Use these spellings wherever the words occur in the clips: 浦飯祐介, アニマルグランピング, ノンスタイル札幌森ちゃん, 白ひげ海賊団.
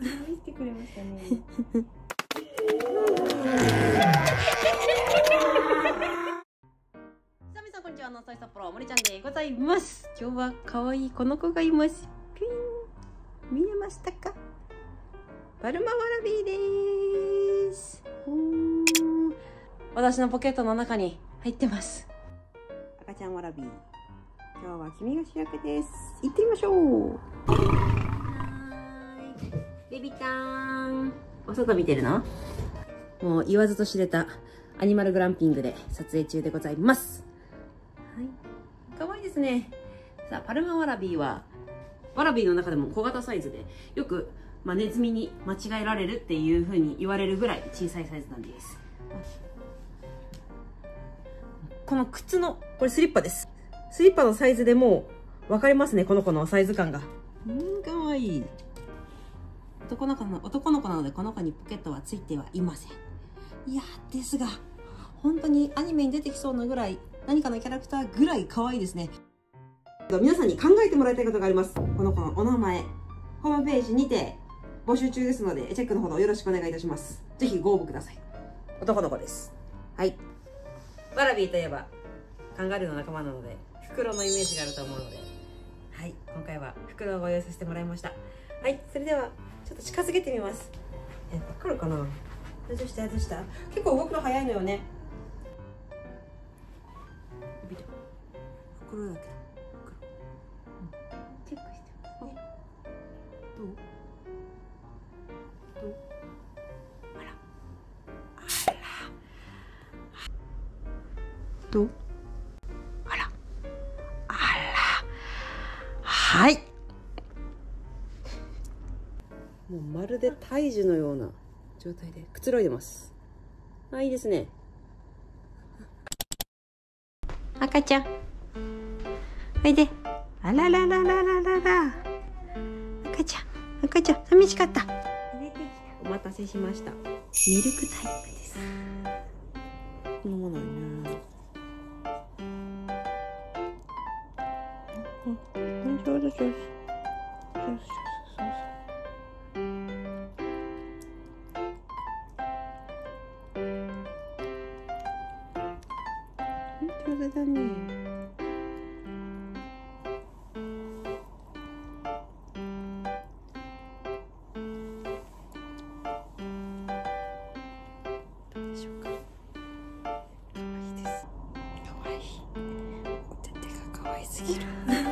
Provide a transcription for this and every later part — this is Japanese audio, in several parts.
見てくれましたね。皆さんこんにちは、ノンスタイル札幌森ちゃんでございます。今日は可愛いこの子がいます。ピン、見えましたか？パルマワラビーでーす。私のポケットの中に入ってます。赤ちゃんワラビー。今日は君が主役です。行ってみましょう。ベビターン、お外見てるの？もう言わずと知れたアニマルグランピングで撮影中でございます。はい、かわいいですね。さあ、パルマワラビーはワラビーの中でも小型サイズで、よく、ネズミに間違えられるっていう風に言われるぐらい小さいサイズなんです。この靴の、これスリッパです。スリッパのサイズでもう分かりますね、この子のサイズ感が。かわいい。男の子なので、この子にポケットはついてはいません。いやですが、本当にアニメに出てきそうなぐらい、何かのキャラクターぐらい可愛いですね。皆さんに考えてもらいたいことがあります。この子のお名前、ホームページにて募集中ですので、チェックのほどよろしくお願いいたします。ぜひご応募ください。男の子です。はい。ワラビーといえば、カンガルーの仲間なので、フクロウのイメージがあると思うので、はい、今回はフクロウをご用意させてもらいました。はい、それでは、ちょっと近づけてみます。わかるかな。どうしたどうした。結構動くの早いのよね。ビル。袋だけど。うん。チェックしてますね。どう。あら。どう。あら。あら。はい。もうまるで胎児のような状態でくつろいでます。あ、いいですね。赤ちゃん。おいで。あららららららら。赤ちゃん、赤ちゃん、寂しかった。お待たせしました。ミルクタイプです。飲まないな。うん、そうです。そうです。上手だね。どうでしょうか。可愛いです。可愛い。お手手が可愛すぎる。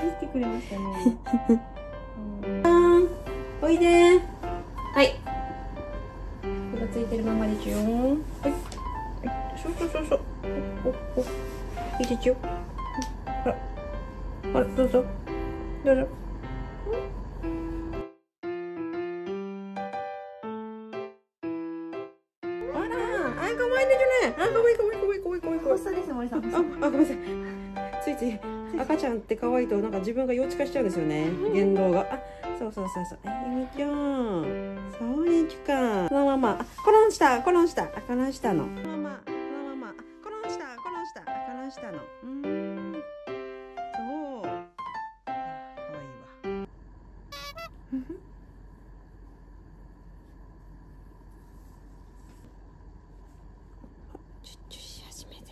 見てくれましたね。おいで。はい。これついてるままですよ。はい。そう。お。いいですよ。あら、どうぞ。あら、可愛いですね。可愛い。そうです、森さん。あ、ごめんなさい。つい赤ちゃんって可愛いと、なんか自分が幼稚化しちゃうんですよね。言動が。あ、そう。ゆみちゃん。そうゆきか。このまま、コロンしたの。したの。そう。可愛いわ。チュッチュし始めてる。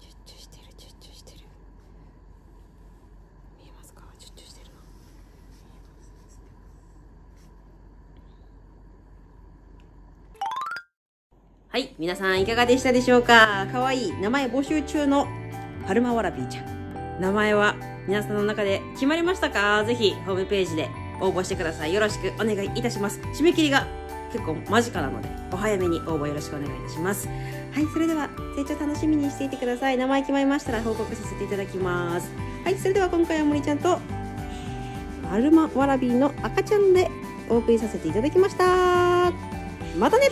チュッチュしてる。見えますか？チュッチュしてるの。はい、皆さんいかがでしたでしょうか。かわいい名前募集中のパルマワラビーちゃん、名前は皆さんの中で決まりましたか？ぜひホームページで応募してください。よろしくお願いいたします。締め切りが結構間近なので、お早めに応募よろしくお願いいたします。はい、それでは成長楽しみにしていてください。名前決まりましたら報告させていただきます。はい、それでは今回は森ちゃんとパルマワラビーの赤ちゃんでお送りさせていただきました。またね。